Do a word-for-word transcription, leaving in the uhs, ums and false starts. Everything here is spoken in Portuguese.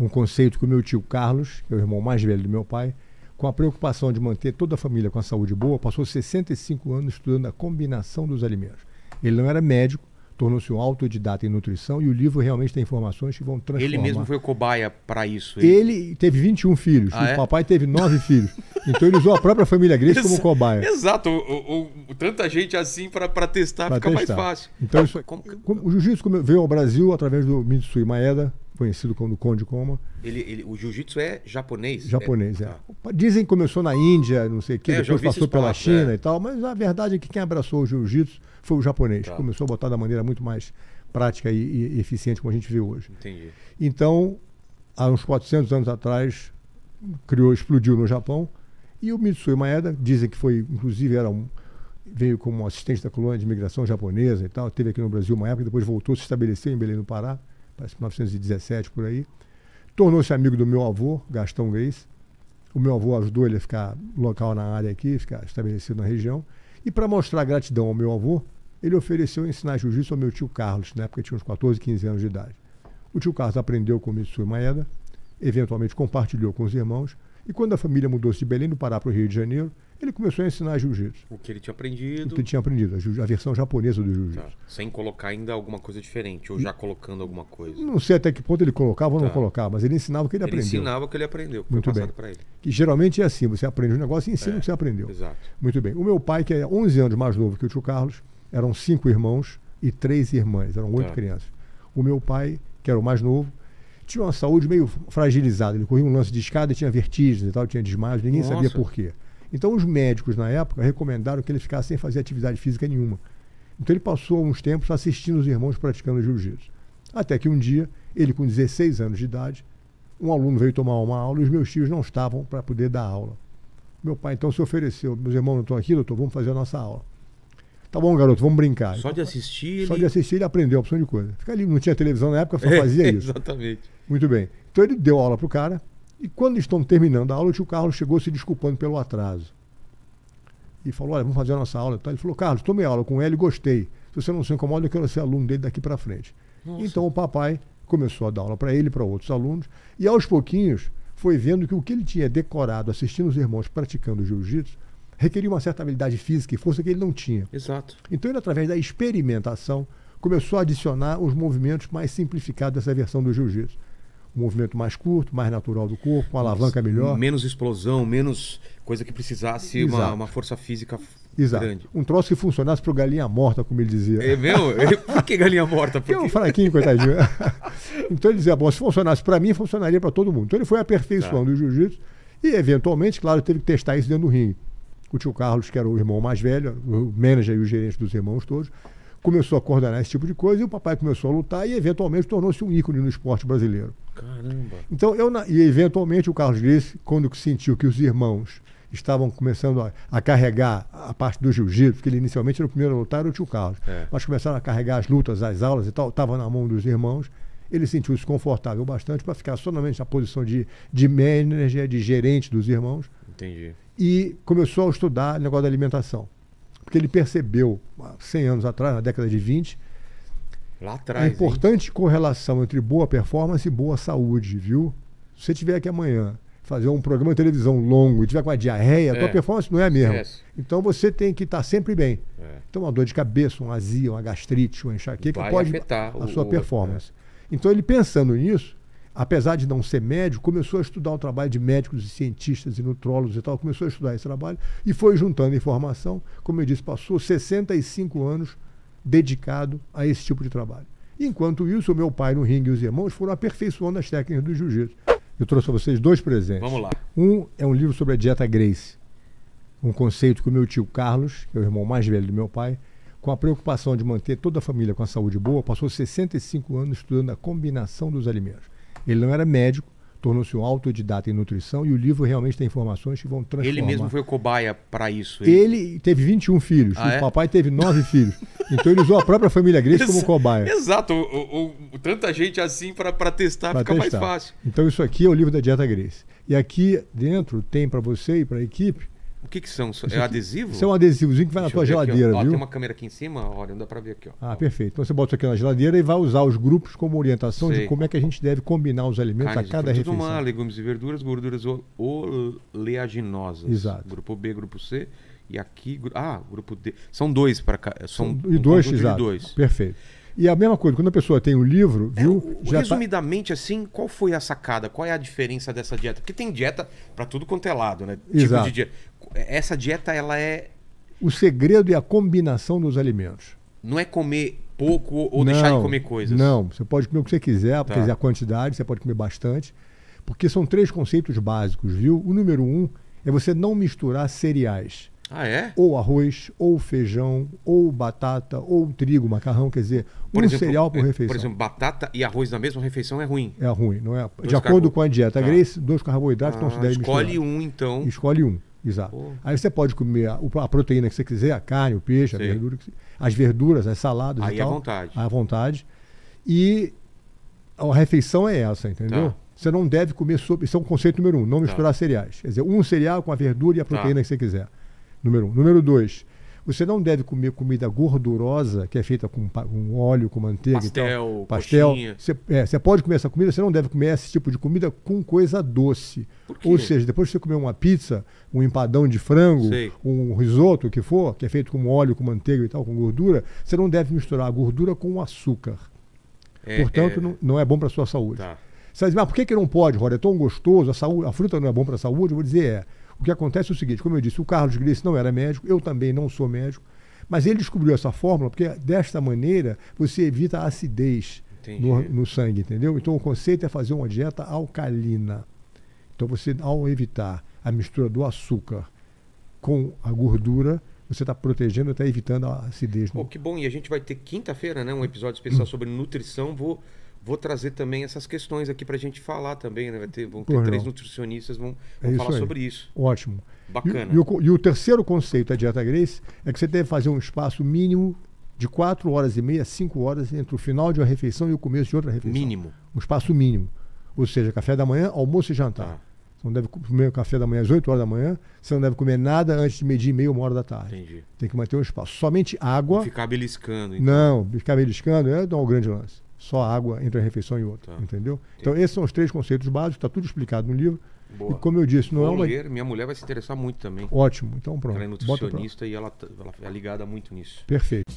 um conceito que o meu tio Carlos, que é o irmão mais velho do meu pai, com a preocupação de manter toda a família com a saúde boa, passou sessenta e cinco anos estudando a combinação dos alimentos. Ele não era médico, tornou-se um autodidata em nutrição e o livro realmente tem informações que vão transformar. Ele mesmo foi cobaia para isso? Ele... ele teve vinte e um filhos, ah, o é? papai teve nove filhos. Então ele usou a própria família Gracie como cobaia. Exato, o, o, o, tanta gente assim para testar pra fica testar. mais fácil. Então, isso, como... o jiu-jitsu veio ao Brasil através do Mitsuyo Maeda, conhecido como Conde Koma. Ele, ele, o jiu-jitsu é japonês? Japonês, é. é. Dizem que começou na Índia, não sei o que, é, depois passou espaço, pela China é. e tal, mas a verdade é que quem abraçou o jiu-jitsu foi o japonês. Tá. Começou a botar da maneira muito mais prática e, e eficiente, como a gente vê hoje. Entendi. Então, há uns quatrocentos anos atrás, criou, explodiu no Japão, e o Mitsuyo Maeda, dizem que foi, inclusive, era um, veio como assistente da colônia de imigração japonesa e tal, teve aqui no Brasil uma época, depois voltou, se estabeleceu em Belém do Pará, parece que mil novecentos e dezessete, por aí. Tornou-se amigo do meu avô, Gastão Gracie. O meu avô ajudou ele a ficar local na área aqui, ficar estabelecido na região. E para mostrar gratidão ao meu avô, ele ofereceu ensinar jiu-jitsu ao meu tio Carlos, na época tinha uns quatorze, quinze anos de idade. O tio Carlos aprendeu com o Mitsuyo Maeda, eventualmente compartilhou com os irmãos, e quando a família mudou-se de Belém do Pará para o Rio de Janeiro, ele começou a ensinar jiu-jitsu. O que ele tinha aprendido. O que ele tinha aprendido, a, a versão japonesa do jiu-jitsu. Tá. Sem colocar ainda alguma coisa diferente, ou já colocando alguma coisa. Não sei até que ponto ele colocava ou tá. não colocava, mas ele ensinava o que ele, ele aprendeu. Ele ensinava o que ele aprendeu, foi Muito passado para ele. Que geralmente é assim, você aprende um negócio e ensina é, o que você aprendeu. Exato. Muito bem. O meu pai, que é onze anos mais novo que o tio Carlos, eram cinco irmãos e três irmãs, eram oito tá. crianças. O meu pai, que era o mais novo, tinha uma saúde meio fragilizada, ele corria um lance de escada e tinha vertigens e tal, tinha desmaios, ninguém Nossa. sabia por quê. Então os médicos na época recomendaram que ele ficasse sem fazer atividade física nenhuma. Então ele passou uns tempos assistindo os irmãos praticando jiu-jitsu. Até que um dia, ele com dezesseis anos de idade, um aluno veio tomar uma aula e os meus tios não estavam para poder dar aula. Meu pai então se ofereceu, meus irmãos não estão aqui, doutor, vamos fazer a nossa aula. Tá bom, garoto, vamos brincar. Só de assistir... Só ele... de assistir ele aprendeu a opção de coisa. Fica ali, não tinha televisão na época, só fazia é, isso. Exatamente. Muito bem. Então ele deu aula pro cara. E quando estão terminando a aula, o tio Carlos chegou se desculpando pelo atraso. E falou, olha, vamos fazer a nossa aula. Ele falou, Carlos, tomei aula com ele e gostei. Se você não se incomoda, eu quero ser aluno dele daqui para frente. Nossa. Então o papai começou a dar aula para ele e para outros alunos. E aos pouquinhos foi vendo que o que ele tinha decorado assistindo os irmãos praticando jiu-jitsu requeria uma certa habilidade física e força que ele não tinha. Exato. Então ele, através da experimentação, começou a adicionar os movimentos mais simplificados dessa versão do jiu-jitsu. Um movimento mais curto, mais natural do corpo, com a alavanca melhor. Menos explosão, menos coisa que precisasse uma, uma força física Exato. grande. Um troço que funcionasse para o galinha morta, como ele dizia. É mesmo? Por que galinha morta? Porque é um fraquinho, coitadinho. Então ele dizia, bom, se funcionasse para mim, funcionaria para todo mundo. Então ele foi aperfeiçoando tá. o jiu-jitsu e, eventualmente, claro, teve que testar isso dentro do ringue. O tio Carlos, que era o irmão mais velho, o manager e o gerente dos irmãos todos, começou a coordenar esse tipo de coisa e o papai começou a lutar e, eventualmente, tornou-se um ícone no esporte brasileiro. Caramba! Então, eu, e, eventualmente, o Carlos Gracie, quando sentiu que os irmãos estavam começando a, a carregar a parte do jiu-jitsu, porque ele inicialmente era o primeiro a lutar, era o tio Carlos, é. mas começaram a carregar as lutas, as aulas e tal, estava na mão dos irmãos, ele sentiu-se confortável bastante para ficar somente na posição de, de manager, de gerente dos irmãos. Entendi. E começou a estudar o negócio da alimentação. Porque ele percebeu, há cem anos atrás, na década de vinte, lá atrás, a importante hein? correlação entre boa performance e boa saúde, viu? Se você tiver aqui amanhã, fazer um programa de televisão longo e tiver com uma diarreia, a é. tua performance não é a mesma. É. Então você tem que estar sempre bem. É. Então uma dor de cabeça, uma azia, uma gastrite, uma enxaqueca, que pode afetar a sua o, performance. É. Então ele pensando nisso, apesar de não ser médico, começou a estudar o trabalho de médicos e cientistas e nutrólogos e tal, começou a estudar esse trabalho e foi juntando informação, como eu disse, passou sessenta e cinco anos dedicado a esse tipo de trabalho. Enquanto isso, o meu pai no ringue e os irmãos foram aperfeiçoando as técnicas do jiu-jitsu. Eu trouxe a vocês dois presentes. Vamos lá. Um é um livro sobre a dieta Gracie, um conceito que o meu tio Carlos, que é o irmão mais velho do meu pai, com a preocupação de manter toda a família com a saúde boa, passou sessenta e cinco anos estudando a combinação dos alimentos. Ele não era médico, tornou-se um autodidata em nutrição e o livro realmente tem informações que vão transformar. Ele mesmo foi cobaia para isso? Ele... ele teve vinte e um filhos, ah, o é? papai teve nove filhos. Então ele usou a própria família Gracie como cobaia. Exato, o, o, o, tanta gente assim para testar pra fica testar. mais fácil. Então isso aqui é o livro da dieta Gracie. E aqui dentro tem para você e para a equipe O que que são? É adesivo? Isso é um adesivozinho que vai na tua geladeira, viu? Tem uma câmera aqui em cima, olha, não dá para ver aqui, ó. Ah, perfeito. Então você bota isso aqui na geladeira e vai usar os grupos como orientação de como é que a gente deve combinar os alimentos a cada refeição. Tudo mar, legumes e verduras, gorduras oleaginosas. Exato. Grupo B, grupo C e aqui, ah, grupo D. São dois para cá, são e dois, exato. Dois. Perfeito. E a mesma coisa, quando a pessoa tem um livro, viu? É, já resumidamente, tá... assim, qual foi a sacada? Qual é a diferença dessa dieta? Porque tem dieta para tudo quanto é lado, né? Exato. Tipo de dieta. Essa dieta, ela é... O segredo é a combinação dos alimentos. Não é comer pouco ou não, deixar de comer coisas. Não, você pode comer o que você quiser, tá. Quer dizer, a quantidade, você pode comer bastante. Porque são três conceitos básicos, viu? O número um é você não misturar cereais. Ah, é? Ou arroz, ou feijão, ou batata, ou trigo, macarrão, quer dizer, por um exemplo, cereal por refeição. Por exemplo, batata e arroz na mesma refeição é ruim. É ruim, não é? Dois de acordo com a dieta ah. Gracie, dois carboidratos ah, não se deve misturar. Escolhe um, então. Escolhe um, exato. Oh. Aí você pode comer a, a proteína que você quiser, a carne, o peixe, a verdura, as verduras, as saladas aí e tal. À vontade. À vontade. E a refeição é essa, entendeu? Tá. Você não deve comer sopa, isso é um conceito número um, não misturar tá. cereais. Quer dizer, um cereal com a verdura e a proteína tá. que você quiser. Número um. Número dois, você não deve comer comida gordurosa, que é feita com, com óleo, com manteiga pastel, e tal. Pastel, coxinha. Você, é, você pode comer essa comida, você não deve comer esse tipo de comida com coisa doce. Por quê? Ou seja, depois que você comer uma pizza, um empadão de frango, sei. Um risoto, o que for, que é feito com óleo, com manteiga e tal, com gordura, você não deve misturar a gordura com o açúcar. É, portanto, é... Não, não é bom para a sua saúde. Tá. Você vai dizer, mas por que que não pode, Rorion? É tão gostoso, a, saúde, a fruta não é bom para a saúde? Eu vou dizer, é. O que acontece é o seguinte, como eu disse, o Carlos Gracie não era médico, eu também não sou médico, mas ele descobriu essa fórmula porque desta maneira você evita a acidez no, no sangue, entendeu? Então o conceito é fazer uma dieta alcalina. Então você, ao evitar a mistura do açúcar com a gordura, você está protegendo, está evitando a acidez. Pô, que bom, e a gente vai ter quinta-feira, né, um episódio especial sobre nutrição, vou... Vou trazer também essas questões aqui para a gente falar também, né? Vai ter, vão ter Por três não. nutricionistas vão, vão é falar aí. Sobre isso. Ótimo. Bacana. E, e, o, e o terceiro conceito da dieta Gracie é que você deve fazer um espaço mínimo de quatro horas e meia, cinco horas entre o final de uma refeição e o começo de outra refeição. Mínimo. Um espaço mínimo. Ou seja, café da manhã, almoço e jantar. Ah. Você não deve comer o café da manhã às oito horas da manhã, você não deve comer nada antes de meio-dia e meia, uma hora da tarde. Entendi. Tem que manter um espaço. Somente água. Não ficar beliscando. Então. Não, ficar beliscando é um grande lance. Só água entre uma refeição e outra, tá. Entendeu? Então esses são os três conceitos básicos, está tudo explicado no livro. Boa. E como eu disse, não é uma... Minha mulher vai se interessar muito também. Ótimo, então pronto. Ela é nutricionista e ela, ela é ligada muito nisso. Perfeito.